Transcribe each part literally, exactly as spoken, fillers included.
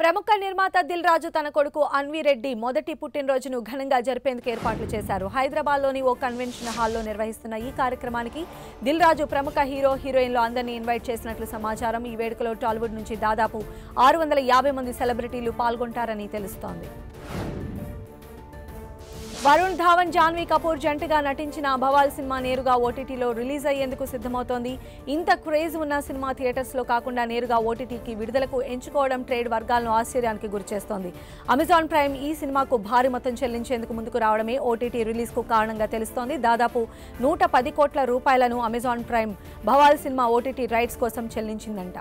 ప్రముఖ నిర్మాత దిల్ రాజు తన కొడుకు అన్వి రెడ్డి మొదటి పుట్టినరోజును ఘనంగా జరిపేందుకు ఏర్పాట్లు చేశారు. హైదరాబాద్లోని ఓ కన్వెన్షన్ హాల్లో నిర్వహిస్తున్న ఈ కార్యక్రమానికి దిల్ రాజు ప్రముఖ హీరో హీరోయిన్లు అందరినీ ఇన్వైట్ చేసినట్లు సమాచారం. ఈ వేడుకలో టాలీవుడ్ నుంచి దాదాపు ఆరు వందల యాభై మంది సెలబ్రిటీలు పాల్గొంటారని తెలుస్తోంది. వరుణ్ ధావన్ జాన్వీ కపూర్ జంటగా నటించిన భవాల్ సినిమా నేరుగా ఓటీటీలో రిలీజ్ అయ్యేందుకు సిద్ధమవుతోంది. ఇంత క్రేజ్ ఉన్న సినిమా థియేటర్స్లో కాకుండా నేరుగా ఓటీటీకి విడుదలకు ఎంచుకోవడం ట్రేడ్ వర్గాలను ఆశ్చర్యానికి గురిచేస్తోంది. అమెజాన్ ప్రైమ్ ఈ సినిమాకు భారీ మొత్తం చెల్లించేందుకు ముందుకు రావడమే ఓటీటీ రిలీజ్కు కారణంగా తెలుస్తోంది. దాదాపు నూట పది కోట్ల రూపాయలను అమెజాన్ ప్రైమ్ భవాల్ సినిమా ఓటీటీ రైట్స్ కోసం చెల్లించిందంట.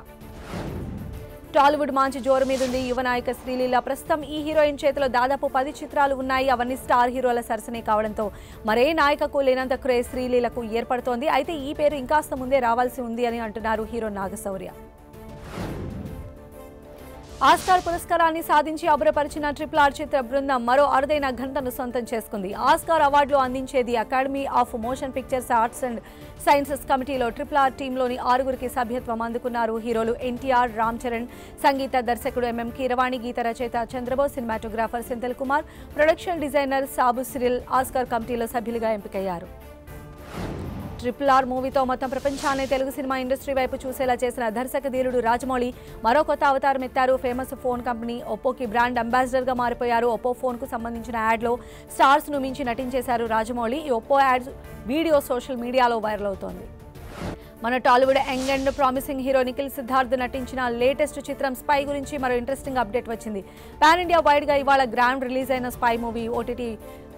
టాలీవుడ్ మంచి జోరు మీదుంది యువ నాయక శ్రీలీల. ప్రస్తుతం ఈ హీరోయిన్ చేతిలో దాదాపు పది చిత్రాలు ఉన్నాయి. అవన్నీ స్టార్ హీరోల సరసనే కావడంతో మరే నాయకకు లేనంత క్రేజ్ శ్రీలీలకు ఏర్పడుతోంది. అయితే ఈ పేరు ఇంకాస్త ముందే రావాల్సి ఉంది అని అంటున్నారు హీరో నాగశౌర్య. ఆస్కార్ పురస్కారాన్ని సాధించి అబ్బురపరిచిన ట్రిపుల్ ఆర్ చిత్ర బృందం మరో అరుదైన ఘనతను సొంతం చేసుకుంది. ఆస్కార్ అవార్డులు అందించేది Academy of Motion Pictures Arts and Sciences కమిటీలో ట్రిపుల్ ఆర్ టీంలోని ఆరుగురికి సభ్యత్వం అందుకున్నారు హీరోలు ఎన్టీఆర్, రామ్ చరణ్, సంగీత దర్శకుడు ఎంఎం కీరవాణి, గీత రచయిత Chandrabose, cinematographer Senthil Kumar, production designer Sabu Cyril Oscar కమిటీలో సభ్యులుగా ఎంపికయ్యారు. ట్రిపుల్ ఆర్ మూవీతో మొత్తం ప్రపంచాన్ని తెలుగు సినిమా ఇండస్ట్రీ వైపు చూసేలా చేసిన దర్శక ధీరుడు రాజమౌళి మరో కొత్త అవతారం ఎత్తారు. ఫేమస్ ఫోన్ కంపెనీ ఒప్పోకి బ్రాండ్ అంబాసిడర్గా మారిపోయారు. ఒప్పో ఫోన్కు సంబంధించిన యాడ్లో స్టార్స్ను మించి నటించేశారు రాజమౌళి. ఈ ఒప్పో యాడ్ వీడియో సోషల్ మీడియాలో వైరల్ అవుతోంది. మన Tollywood young and promising hero Nikhil Siddharth నటించిన లేటెస్ట్ చిత్రం స్పై గురించి మరో ఇంట్రెస్టింగ్ అప్డేట్ వచ్చింది. పాన్ ఇండియా వైడ్గా ఇవాళ గ్రాండ్ రిలీజ్ అయిన స్పై మూవీ ఓటీటీ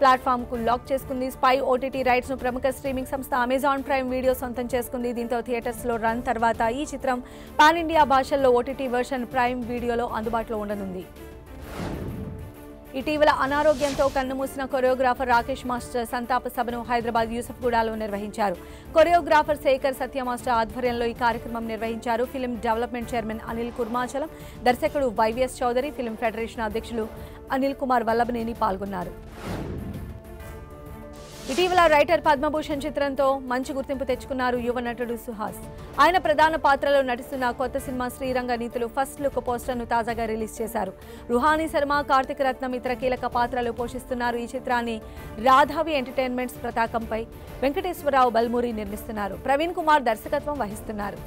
ప్లాట్ఫామ్కు లాక్ చేసుకుంది. స్పై ఓటీటీ రైట్స్ను ప్రముఖ స్ట్రీమింగ్ సంస్థ అమెజాన్ ప్రైమ్ వీడియో సొంతం చేసుకుంది. దీంతో థియేటర్స్లో రన్ తర్వాత ఈ చిత్రం పాన్ ఇండియా భాషల్లో ఓటీటీ వర్షన్ ప్రైమ్ వీడియోలో అందుబాటులో ఉండనుంది. ఇటీవల అనారోగ్యంతో కన్నుమూసిన కొరియోగ్రాఫర్ రాకేష్ మాస్టర్ సంతాప సభను హైదరాబాద్ యూసఫ్గూడలో నిర్వహించారు. కొరియోగ్రాఫర్ శేఖర్ సత్య మాస్టర్ ఆధ్వర్యంలో ఈ కార్యక్రమం నిర్వహించారు. Film development chairman Anil Kurmachalam, దర్శకుడు వైవిఎస్ చౌదరి, ఫిలిం ఫెడరేషన్ అధ్యక్షులు అనిల్ కుమార్ వల్లభనేని పాల్గొన్నారు. ఇటీవల రైటర్ పద్మభూషణ్ చిత్రంతో మంచి గుర్తింపు తెచ్చుకున్నారు యువ నటుడు సుహాస్. ఆయన ప్రధాన పాత్రలో నటిస్తున్న కొత్త సినిమా శ్రీరంగ నీతులు ఫస్ట్ లుక్ పోస్టర్ను తాజాగా రిలీజ్ చేశారు. రుహానీ శర్మ, కార్తిక రత్నం ఇతర కీలక పాత్రలు పోషిస్తున్నారు. ఈ చిత్రాన్ని రాధావి ఎంటర్టైన్మెంట్స్ పతాకంపై వెంకటేశ్వరరావు బల్మూరి నిర్మిస్తున్నారు. ప్రవీణ్ కుమార్ దర్శకత్వం వహిస్తున్నారు.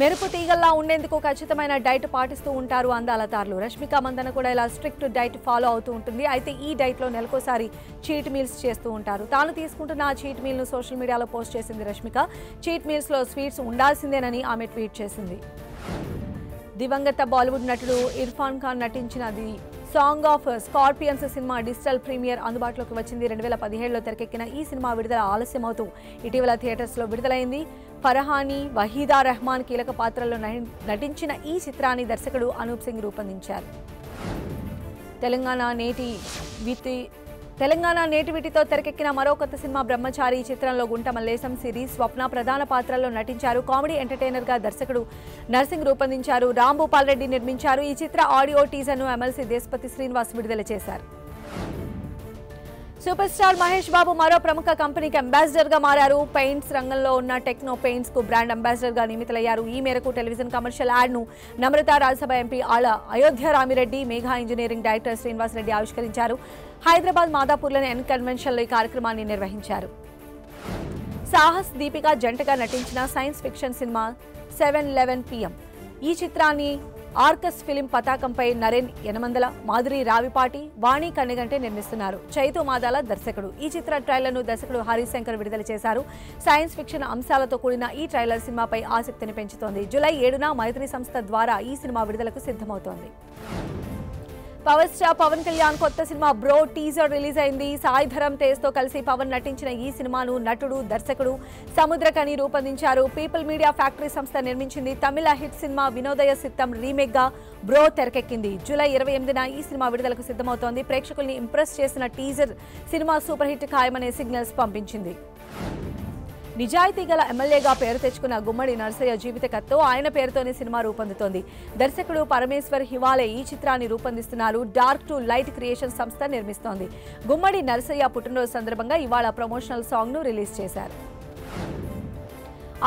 మెరుపు తీగల్లా ఉండేందుకు ఖచ్చితమైన డైట్ పాటిస్తూ ఉంటారు అందాలతారులు. రష్మిక మందన కూడా ఇలా స్ట్రిక్ట్ డైట్ ఫాలో అవుతూ ఉంటుంది. అయితే ఈ డైట్లో నెలకోసారి చీట్ మీల్స్ చేస్తూ ఉంటారు. తాను తీసుకుంటున్న ఆ చీట్ మీల్ను సోషల్ మీడియాలో పోస్ట్ చేసింది రష్మిక. చీట్ మీల్స్లో స్వీట్స్ ఉండాల్సిందేనని ఆమె ట్వీట్ చేసింది. దివంగత బాలీవుడ్ నటుడు ఇర్ఫాన్ ఖాన్ నటించిన the song of scorpions cinema digital premiere అందుబాటులోకి వచ్చింది. రెండు వేల పదిహేడులో తెరకెక్కిన ఈ సినిమా విడుదల ఆలస్యమవుతూ ఇటీవల థియేటర్స్లో విడుదలైంది. ఫర్హానీ, వహీదా రెహమాన్ కీలక పాత్రల్లో నటించిన ఈ చిత్రాన్ని దర్శకుడు అనూప్ సింగ్ రూపొందించారు. తెలంగాణ నేటి వితి తెలంగాణ నేటివిటితో తెరకెక్కిన మరో కొత్త సినిమా బ్రహ్మచారి. ఈ చిత్రంలో గుంట మల్లేశం, సిరి, స్వప్న ప్రధాన పాత్రల్లో నటించారు. కామెడీ ఎంటర్టైనర్గా దర్శకుడు నర్సింగ్ రూపొందించారు. రామ్ భూపాల్ రెడ్డి నిర్మించారు. ఈ చిత్ర ఆడియో టీజర్ను ఎమ్మెల్సీ దేశపతి శ్రీనివాస్ విడుదల చేశారు. సూపర్ స్టార్ మహేష్ బాబు మరో ప్రముఖ కంపెనీకి అంబాసిడర్గా మారారు. పెయింట్స్ రంగంలో ఉన్న టెక్నో పెయింట్స్కు బ్రాండ్ అంబాసిడర్గా నియమితులయ్యారు. ఈ మేరకు టెలివిజన్ కమర్షియల్ యాడ్ను Namrata Rajya Sabha MP Alla Ayodhya Ramireddy, Megha engineering director Srinivasa Reddy ఆవిష్కరించారు. హైదరాబాద్ మాదాపూర్లోని ఎన్ కన్వెన్షన్లో ఈ కార్యక్రమాన్ని నిర్వహించారు. సాహస్, దీపిక జంటగా నటించిన science fiction cinema seven eleven PM ఈ చిత్రాన్ని ఆర్కస్ ఫిలిం పతాకంపై నరేన్ యనమందల, మాధురి రావిపాటి, వాణి కన్నెగంటే నిర్మిస్తున్నారు. చైతు మాదాల దర్శకుడు. ఈ చిత్ర ట్రైలర్ను దర్శకుడు హరిశంకర్ విడుదల చేశారు. సైన్స్ ఫిక్షన్ అంశాలతో కూడిన ఈ ట్రైలర్ సినిమాపై ఆసక్తిని పెంచుతోంది. జూలై ఏడున మైత్రి సంస్థ ద్వారా ఈ సినిమా విడుదలకు సిద్ధమవుతోంది. పవర్ స్టార్ పవన్ కళ్యాణ్ కొత్త సినిమా బ్రో టీజర్ రిలీజ్ అయింది. సాయిధరం తేజ్తో కలిసి పవన్ నటించిన ఈ సినిమాను నటుడు, దర్శకుడు సముద్రకని రూపొందించారు. పీపుల్ మీడియా ఫ్యాక్టరీ సంస్థ నిర్మించింది. తమిళ హిట్ సినిమా వినోదయ సిత్తం రీమేక్గా బ్రో తెరకెక్కింది. జూలై ఇరవై ఎనిమిదిన ఈ సినిమా విడుదలకు సిద్ధమవుతోంది. ప్రేక్షకుల్ని ఇంప్రెస్ చేసిన టీజర్ సినిమా సూపర్ హిట్ ఖాయమనే సిగ్నల్స్ పంపించింది. నిజాయితీ గల ఎమ్మెల్యేగా పేరు తెచ్చుకున్న గుమ్మడి నర్సయ్య జీవిత కథతో ఆయన పేరుతోనే సినిమా రూపొందుతోంది. దర్శకుడు పరమేశ్వర్ హివాలే ఈ చిత్రాన్ని రూపొందిస్తున్నారు. డార్క్ టు లైట్ క్రియేషన్ సంస్థ నిర్మిస్తోంది. గుమ్మడి నర్సయ్య పుట్టినరోజు సందర్భంగా ఇవాళ ప్రమోషనల్ సాంగ్ను రిలీజ్ చేశారు.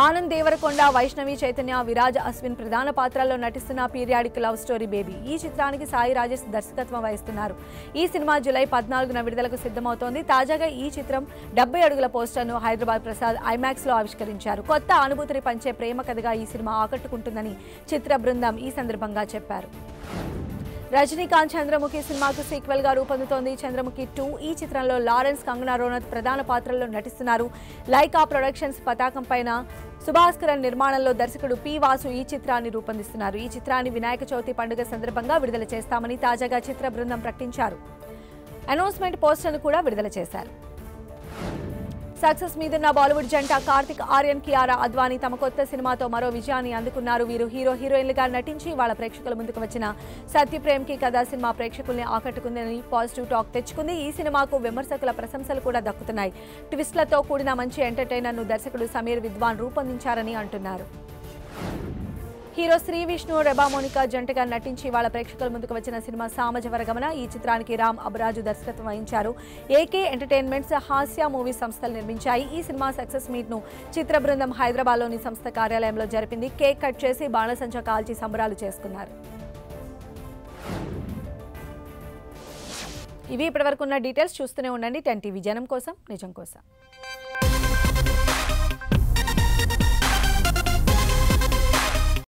आनंद देवरकोंड वैष्णवी चैतन्य विराज अश्विन प्रधान पात्रालो नटिस्तुन्न पीरियाडिक लव स्टोरी बेबी ई चित्रानिकी साई राजेश दर्शकत्వం వహిస్తున్నారు। ఈ సినిమా జూలై పద్నాలుగున విడుదలకు సిద్ధమవుతోంది। తాజాగా ఈ చిత్రం డెబ్బై అడుగుల పోస్టర్‌ను హైదరాబాద్ ప్రసాద్ ఐమాక్స్ లో ఆవిష్కరించారు। కొత్త అనుభూతిని పంచే ప్రేమ కథగా ఈ సినిమా ఆకట్టుకుంటుందని చిత్ర బృందం ఈ సందర్భంగా చెప్పారు। रजनीकांत चंद्रमुखी सिनेमा को सीक्वल गा रूपొందుతోంది। चंद्रमुखी टू ई चित्रंलो लारेंस कंगना रनौत प्रधान पात्रलो नटिस्तुन्नारू। लाइका प्रोडक्षन्स पताकंपैन सुभास्करन निर्माणंलो दर्शकुडु पी वासु ई चित्रानि रूपొందిస్తున్నారు। ई चित्रानि विनायक चौथी पंडुग संदर्भंगा विडुदल चेस्तामनि ताजागा चित्र बृंदं प्रकटिंचारू। అనౌన్స్‌మెంట్ పోస్టర్‌ను కూడా విడుదల చేశారు। सक्सेस मीदुन्न बॉलीवुड जंटा कार्तिक आर्यन कियारा अद्वानी तम कोत्त सिनिमातो मरो विजयानी अंदुकुन्नारू। वीरु हीरो हीरोइन्लुगा नटिंची वाळ्ळ प्रेक्षकुल मुंदुकु वच्चिन सत्यप्रेम की कथा सिनिमा प्रेक्षकुल्नि आकట్టుకుందని పాజిటివ్ టాక్ తెచ్చుకుంది। ఈ సినిమాకు విమర్శకుల ప్రశంసలు కూడా దక్కుతున్నాయి। ట్విస్ట్‌లతో కూడిన మంచి ఎంటర్‌టైనర్ ను దర్శకుడు సమీర్ విద్వాన్ రూపొందించారని అంటున్నారు। हीरो श्री विष्णु रेबा मोनिका जंटगा नटिंची वाला प्रेक्षकुल मुंदुकु वच्चिन सिनिमा सामजवरगमन। ई चित्रानिकी राम अबराजु दर्शकत्వం వహించారు। ఏకే ఎంటర్‌టైన్‌మెంట్స్ హాస్య మూవీ సంస్థలు నిర్మించాయి। ఈ సినిమా సక్సెస్ మీట్ ను చిత్ర బృందం హైదరాబాద్ లోని సంస్థ కార్యాలయంలో జరిపింది। కేక్ కట్ చేసి బాణసంచా కాల్చి సంబరాలు చేసుకున్నారు। ఇవి ఇప్పటివరకు ఉన్న డీటెయిల్స్ చూస్తూనే ఉండండి टेन టీవీ జనం కోసం నిజం కోసం।